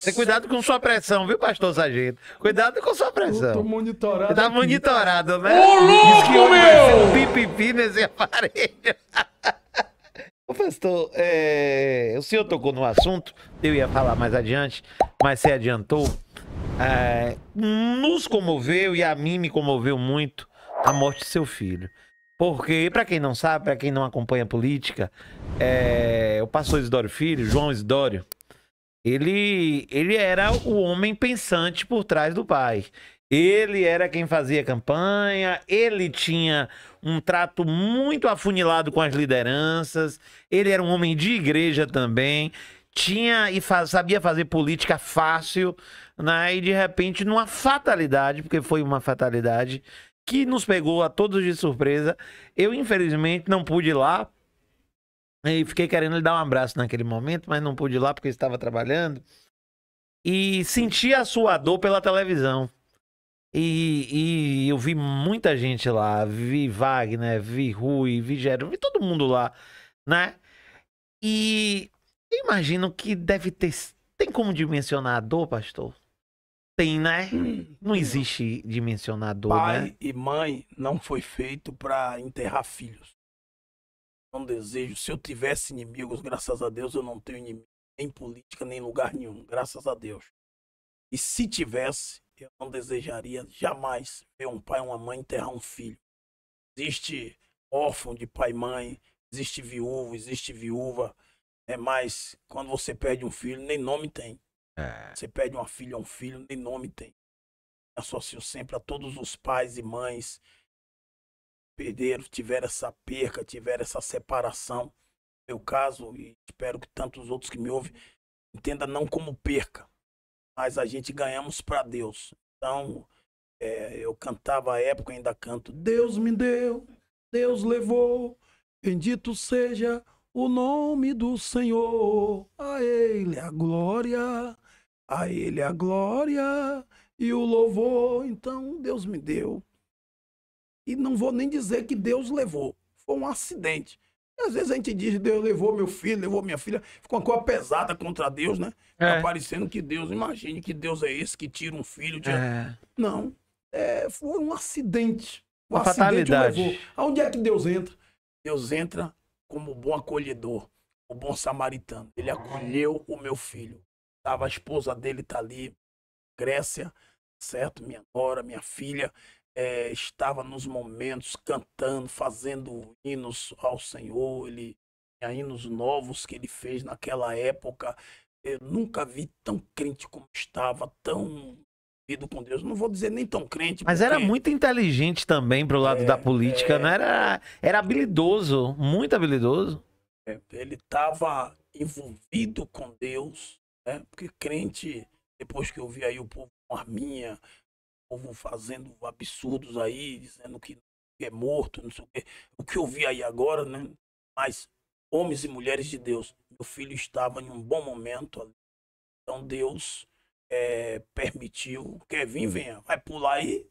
Tem cuidado com sua pressão, viu, pastor sargento? Cuidado com sua pressão. Eu tô monitorado. Tá monitorado, né? Ô, louco, meu! Pipipi nesse aparelho. Ô, pastor, o senhor tocou no assunto, eu ia falar mais adiante, mas você adiantou. Nos comoveu, e a mim me comoveu muito, a morte de seu filho. Porque, para quem não sabe, para quem não acompanha a política, o pastor Isidório Filho, João Isidório, ele era o homem pensante por trás do pai. Ele era quem fazia campanha, ele tinha um trato muito afunilado com as lideranças, ele era um homem de igreja também, tinha e sabia fazer política fácil, né? E de repente, numa fatalidade, porque foi uma fatalidade que nos pegou a todos de surpresa, eu infelizmente não pude ir lá, e fiquei querendo lhe dar um abraço naquele momento, mas não pude ir lá porque estava trabalhando. E senti a sua dor pela televisão. E eu vi muita gente lá. Vi Wagner, vi Rui, vi Geron, vi todo mundo lá, né? E eu imagino que deve ter... Tem como dimensionar a dor, pastor? Tem, né? Não existe dimensionar a dor, pai, né? E mãe não foi feito para enterrar filhos. Não desejo. Se eu tivesse inimigos, graças a Deus eu não tenho inimigo, nem política, nem lugar nenhum, graças a Deus. E se tivesse, eu não desejaria jamais ver um pai ou uma mãe enterrar um filho. Existe órfão de pai e mãe, existe viúvo, existe viúva. Mas quando você perde um filho, nem nome tem. Você perde uma filha ou um filho, nem nome tem. Associo sempre a todos os pais e mães perderam, tiveram essa perca, tiveram essa separação. No meu caso, e espero que tantos outros que me ouvem, entenda não como perca, mas a gente ganhamos para Deus. Então, eu cantava à época, ainda canto, Deus me deu, Deus levou, bendito seja o nome do Senhor. A Ele a glória, a Ele a glória e o louvor. Então, Deus me deu. E não vou nem dizer que Deus levou. Foi um acidente. E às vezes a gente diz, Deus levou meu filho, levou minha filha. Ficou uma coisa pesada contra Deus, né? Tá parecendo que Deus, imagine que Deus é esse que tira um filho. Não. Foi um acidente. Uma fatalidade. Levou. Aonde é que Deus entra? Deus entra como bom acolhedor, o bom samaritano. Ele acolheu o meu filho. A esposa dele tá ali, Grécia, certo? Minha nora, minha filha. Estava nos momentos cantando, fazendo hinos ao Senhor. Ele tinha hinos novos que ele fez naquela época. Eu nunca vi tão crente como estava, tão ido com Deus. Não vou dizer nem tão crente. Mas porque... era muito inteligente também pro lado da política, não era? Era habilidoso, muito habilidoso. Ele estava envolvido com Deus, né? Porque crente, depois que eu vi aí o povo com arminha, o povo fazendo absurdos aí, dizendo que é morto, não sei o quê. O que eu vi aí agora, né? Mas homens e mulheres de Deus, meu filho estava em um bom momento ali. Então Deus permitiu. Quer vir, venha. Vai pular aí?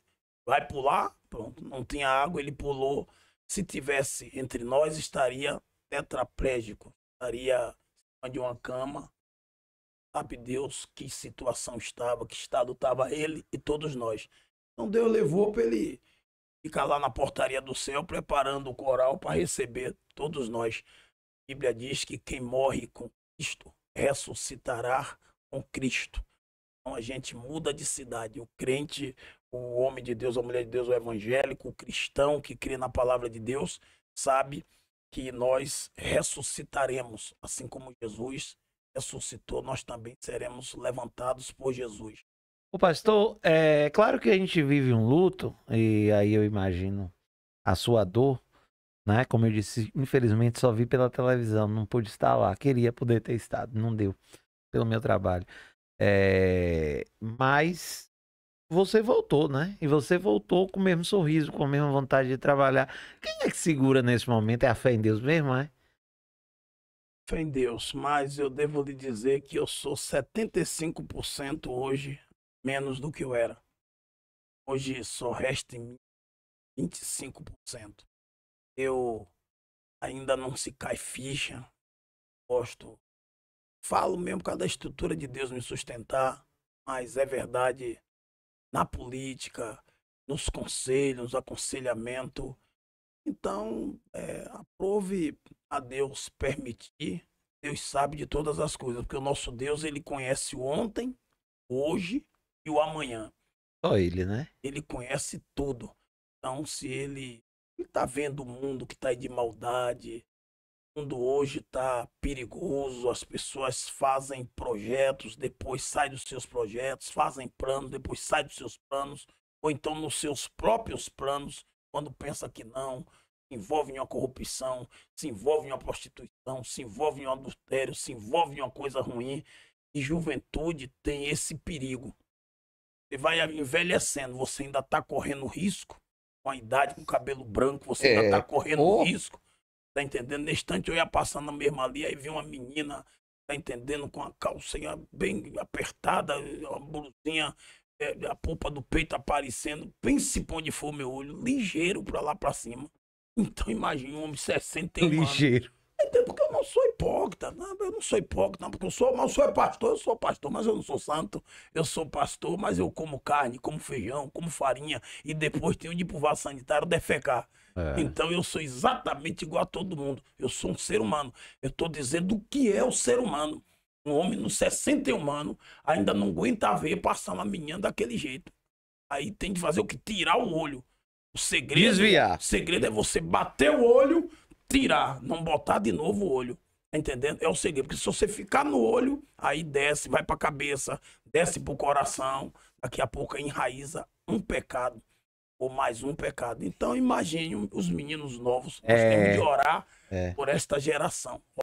Vai pular? Pronto, não tinha água, ele pulou. Se tivesse entre nós, estaria tetraplégico. Estaria de uma cama. Sabe Deus que situação estava, que estado estava ele e todos nós. Então Deus levou para ele ficar lá na portaria do céu preparando o coral para receber todos nós. A Bíblia diz que quem morre com Cristo ressuscitará com Cristo. Então a gente muda de cidade. O crente, o homem de Deus, a mulher de Deus, o evangélico, o cristão que crê na palavra de Deus, sabe que nós ressuscitaremos, assim como Jesus ressuscitou, nós também seremos levantados por Jesus. O pastor, é claro que a gente vive um luto, e aí eu imagino a sua dor, né? Como eu disse, infelizmente só vi pela televisão, não pude estar lá, queria poder ter estado, não deu, pelo meu trabalho. Mas você voltou, né? E você voltou com o mesmo sorriso, com a mesma vontade de trabalhar. Quem é que segura nesse momento? É a fé em Deus mesmo, né? Fé em Deus, mas eu devo lhe dizer que eu sou 75% hoje menos do que eu era. Hoje só resta em mim 25%. Eu ainda não se cai ficha, gosto Falo mesmo por causa da estrutura de Deus me sustentar, mas é verdade na política, nos conselhos, aconselhamento. Então, aprove a Deus permitir. Deus sabe de todas as coisas, porque o nosso Deus, ele conhece o ontem, hoje e o amanhã. Só ele, né? Ele conhece tudo. Então, se ele tá vendo o mundo que tá aí de maldade, o mundo hoje tá perigoso, as pessoas fazem projetos, depois saem dos seus projetos, fazem planos, depois saem dos seus planos, ou então nos seus próprios planos, quando pensa que não, se envolve em uma corrupção, se envolve em uma prostituição, se envolve em um adultério, se envolve em uma coisa ruim. E juventude tem esse perigo. Você vai envelhecendo, você ainda está correndo risco. Com a idade, com o cabelo branco, você ainda está correndo risco. Tá entendendo? Na instante eu ia passando mesmo ali, aí vi uma menina, tá entendendo, com a calcinha bem apertada, uma blusinha, a polpa do peito aparecendo, principalmente onde for meu olho, ligeiro pra lá pra cima. Então imagina um homem de 61 anos. Ligeiro. Porque eu não sou hipócrita, não, eu não sou hipócrita, não, porque eu sou pastor, mas eu não sou santo. Eu sou pastor, mas eu como carne, como feijão, como farinha, e depois tenho de ir pro vaso sanitário defecar. Então eu sou exatamente igual a todo mundo. Eu sou um ser humano. Eu tô dizendo o que é o ser humano. Um homem no 61 anos ainda não aguenta ver passar uma menina daquele jeito. Aí tem de fazer o que? Tirar o olho. O segredo, desviar. O segredo é você bater o olho, tirar, não botar de novo o olho. Tá entendendo? É o segredo. Porque se você ficar no olho, aí desce, vai pra cabeça, desce pro coração, daqui a pouco enraiza um pecado. Ou mais um pecado. Então imagine os meninos novos. Nós temos de orar por esta geração.